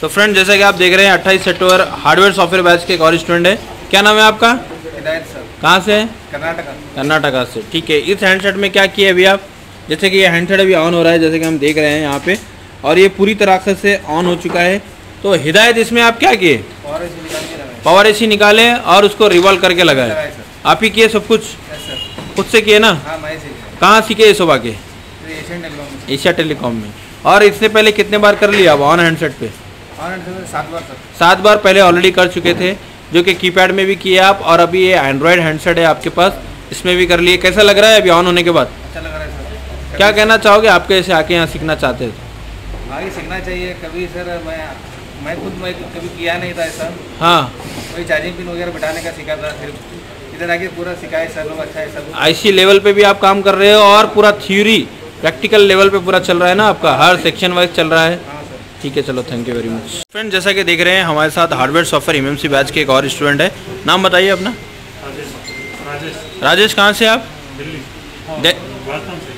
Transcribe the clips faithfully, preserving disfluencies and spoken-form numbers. तो फ्रेंड जैसा कि आप देख रहे हैं अट्ठाईस सेक्टर हार्डवेयर सॉफ्टवेयर बैच के एक और स्टूडेंट है। क्या नाम है आपका? हिदायत सर। कहाँ से? कर्नाटका। कर्नाटका से, ठीक है। इस हैंडसेट में क्या किया अभी आप, जैसे कि ये हैंडसेट अभी ऑन हो रहा है जैसे कि हम देख रहे हैं यहाँ पे, और ये पूरी तरह से ऑन हो चुका है। तो हिदायत इसमें आप क्या किए? पावर एसी निकाले और उसको रिवॉल्व करके लगाए। आप ही किए सब कुछ? खुद से किए ना? कहाँ सीखे ये सब आके? एशिया टेलीकॉम में। और इससे पहले कितने बार कर लिया आप ऑन हैंडसेट पे? ऑन हैंडसेट पे सात बार। सात बार पहले ऑलरेडी कर चुके थे, जो कि कीपैड में भी किए आप, और अभी ये एंड्रॉयड हैंडसेट है आपके पास, इसमें भी कर लिए। कैसा लग रहा है अभी ऑन होने के बाद? अच्छा लग रहा है सर। क्या कहना चाहोगे, आपके ऐसे आके यहाँ सीखना चाहते थे? आगे सीखना चाहिए कभी सर, मैं मैं खुद मैं कभी किया नहीं था ऐसा। हाँ, वही चार्जिंग पिन वगैरह बैठाने का सीखा था, फिर इधर आके पूरा सिखाए सर लोग। अच्छा है सर। आईसी लेवल पे भी आप काम कर रहे हो और पूरा थ्योरी प्रैक्टिकल लेवल पे पूरा चल रहा है ना आपका, हर सेक्शन वाइज चल रहा है। ठीक है, चलो, thank you very much. Friend जैसा कि देख रहे हैं हमारे साथ हार्डवेयर सॉफ्टवेयर एमएमसी बैच के एक और स्टूडेंट है। नाम बताइए अपना। राजेश। राजेश कहाँ से आप? दिल्ली।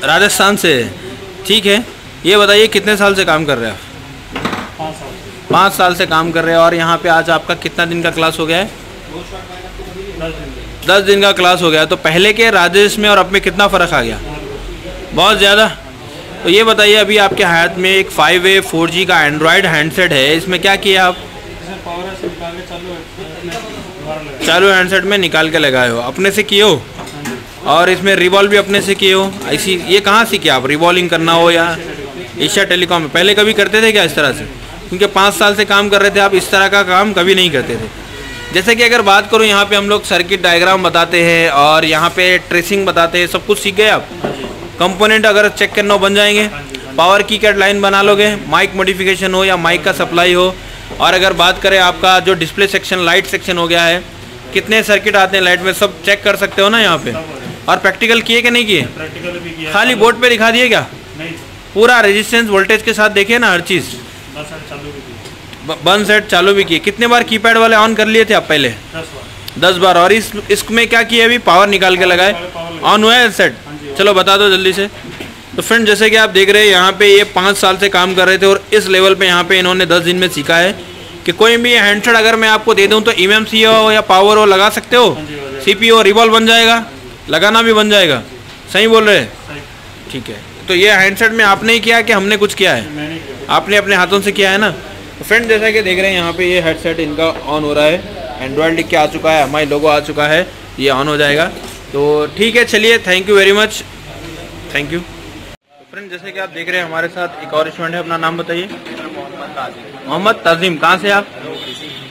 राजस्थान से, ठीक है। ये बताइए कितने साल से काम कर रहे हैं आप? पाँच साल से काम कर रहे हैं। और यहाँ पे आज आपका कितना दिन का क्लास हो गया है? दस दिन का क्लास हो गया। तो पहले के राजेश में और अब में कितना फ़र्क आ गया? बहुत ज़्यादा। तो ये बताइए अभी आपके हाथ में एक फाइव ए फोर जी का एंड्रॉयड हैंडसेट है, इसमें क्या किया आप? चालू हैंडसेट में निकाल के लगाए हो, अपने से किए हो, और इसमें रिवॉल्व भी अपने से किए हो। ऐसी ये कहाँ सीखे आप, रिवॉल्विंग करना हो या एशिया टेलीकॉम में? पहले कभी करते थे क्या इस तरह से? क्योंकि पाँच साल से काम कर रहे थे आप, इस तरह का काम कभी नहीं करते थे। जैसे कि अगर बात करूँ, यहाँ पर हम लोग सर्किट डायग्राम बताते हैं और यहाँ पर ट्रेसिंग बताते हैं, सब कुछ सीख गए आप। कंपोनेंट अगर चेक करना हो बन जाएंगे, पावर की कैट लाइन बना लोगे, माइक मॉडिफिकेशन हो या माइक का सप्लाई हो। और अगर बात करें आपका जो डिस्प्ले सेक्शन लाइट सेक्शन हो गया है, कितने सर्किट आते हैं लाइट में, सब चेक कर सकते हो ना यहाँ पे। और प्रैक्टिकल किए कि नहीं किए? खाली बोर्ड पे दिखा दिए क्या? पूरा रेजिस्टेंस वोल्टेज के साथ देखिए ना हर चीज़। बन सेट चालू भी किए। कितने बार कीपैड वाले ऑन कर लिए थे आप पहले? दस बार। और इस इसमें क्या किए अभी? पावर निकाल के लगाए। ऑन हुआ है सेट? चलो बता दो जल्दी से। तो फ्रेंड जैसे कि आप देख रहे हैं यहाँ पे ये पाँच साल से काम कर रहे थे और इस लेवल पे यहाँ पे इन्होंने दस दिन में सीखा है कि कोई भी हैंडसेट अगर मैं आपको दे दूँ तो ईएमएमसी हो या पावर हो लगा सकते हो, सीपीओ रिवॉल्व बन जाएगा, लगाना भी बन जाएगा। सही बोल रहे हैं? ठीक है। तो ये हैंडसेट में आपने ही किया कि हमने कुछ किया है? आपने अपने हाथों से किया है ना। तो फ्रेंड जैसा कि देख रहे हैं यहाँ पर ये हेडसेट इनका ऑन हो रहा है, एंड्रॉयड लिख के आ चुका है, हमारे लोगो आ चुका है, ये ऑन हो जाएगा। तो ठीक है, चलिए, thank you very much, thank you. Friend जैसे कि आप देख रहे हैं हमारे साथ एक और स्टूडेंट है। अपना नाम बताइए। मोहम्मद ताजिम। कहाँ से आप?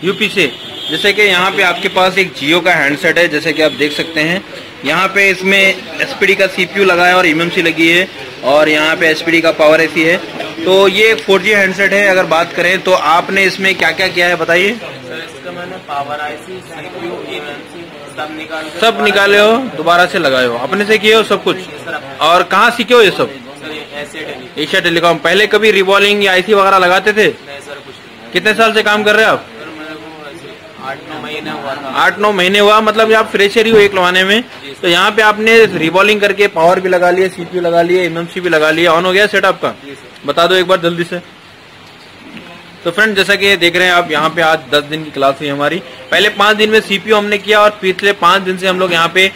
यूपी से। जैसे कि यहाँ पे आपके पास एक जियो का हैंडसेट है, जैसे कि आप देख सकते हैं यहाँ पे, इसमें एसपीडी का सीपीयू लगा है और ईएमएमसी लगी है, और यहाँ पे एसपीडी का पावर एसी है। तो ये एक फोर जी हैंडसेट है। अगर बात करें तो आपने इसमें क्या क्या किया है बताइए। पावर आईसी, सीपीयू, ईएमएमसी सब निकाल सब निकाले हो, दोबारा से लगाए हो, अपने से किए हो सब कुछ। और कहाँ सीखे हो ये सब? Asia telecom. पहले कभी रिवॉल्विंग या आईसी वगैरह लगाते थे? नहीं सर, कुछ नहीं। कितने साल से काम कर रहे हैं आप? आठ नौ महीने हुआ। आठ नौ महीने हुआ, मतलब आप फ्रेशर ही हो एक लगाने में। तो यहाँ पे आपने रिवॉल्विंग करके पावर भी लगा लिए, सीपीयू लगा लिए, एमएमसी भी लगा लिए। ऑन हो गया सेट आपका? बता दो एक बार जल्दी से। तो फ्रेंड जैसा कि देख रहे हैं आप, यहाँ पे आज दस दिन की क्लास हुई हमारी। पहले पाँच दिन में सीपीयू हमने किया और पिछले पाँच दिन से हम लोग यहाँ पे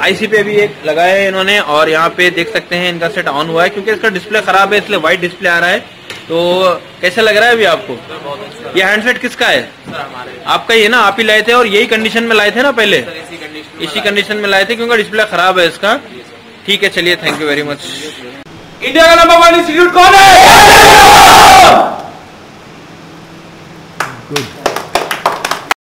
आईसी पे भी एक लगाया है इन्होंने। और यहाँ पे देख सकते हैं इनका सेट ऑन हुआ है, क्योंकि इसका डिस्प्ले खराब है इसलिए वाइट डिस्प्ले आ रहा है। तो कैसा लग रहा है अभी आपको? तो ये हैंडसेट किसका है? आपका ही है ना, आप ही लाए थे और यही कंडीशन में लाए थे ना पहले? इसी कंडीशन में लाए थे, क्योंकि डिस्प्ले खराब है इसका। ठीक है, चलिए, thank you very much. India का नंबर वन इंस्टीट्यूट कौन है?